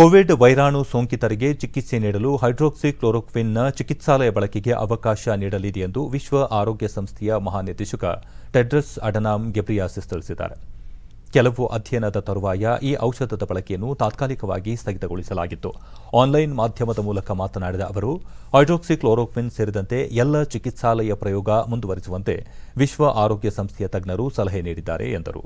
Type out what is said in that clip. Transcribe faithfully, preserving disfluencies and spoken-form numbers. Covid ವೈರಾಣು ಸೋಂಕಿತರಿಗೆ ಚಿಕಿತ್ಸೆ ನೀಡಲು ಹೈಡ್ರೋಕ್ಸಿಕ್ಲೋರೋಕ್ವಿನ್ ಚಿಕಿತ್ಸಾಲಯ ಬಳಕೆಗೆ ಅವಕಾಶ ನೀಡಲಿದೆ ಎಂದು ವಿಶ್ವ ಆರೋಗ್ಯ ಸಂಸ್ಥೆಯ ಮಹಾನಿರ್ದೇಶಕ ಟೆಡ್ರಸ್ ಅಡನಾಮ್ ಗೆಬ್ರಿಯಾಸಿಸ್ ತಿಳಿಸಿದ್ದಾರೆ. ಕೆಲವು ಅಧ್ಯಯನದ ತರುವಾಯ ಈ ಔಷಧದ ಬಳಕೆಯನ್ನು ತಾತ್ಕಾಲಿಕವಾಗಿ ಸ್ಥಗಿತಗೊಳಿಸಲಾಗಿತ್ತು. ಆನ್ಲೈನ್ ಮಾಧ್ಯಮದ ಮೂಲಕ ಮಾತನಾಡಿದ ಅವರು, ಹೈಡ್ರೋಕ್ಸಿಕ್ಲೋರೋಕ್ವಿನ್ ಸೇರಿದಂತೆ ಎಲ್ಲ ಚಿಕಿತ್ಸಾಲಯ ಪ್ರಯೋಗ ಮುಂದುವರಿಸುವಂತೆ ವಿಶ್ವ ಆರೋಗ್ಯ ಸಂಸ್ಥೆಯ ತಜ್ಞರು ಸಲಹೆ ನೀಡಿದ್ದಾರೆ ಎಂದರು.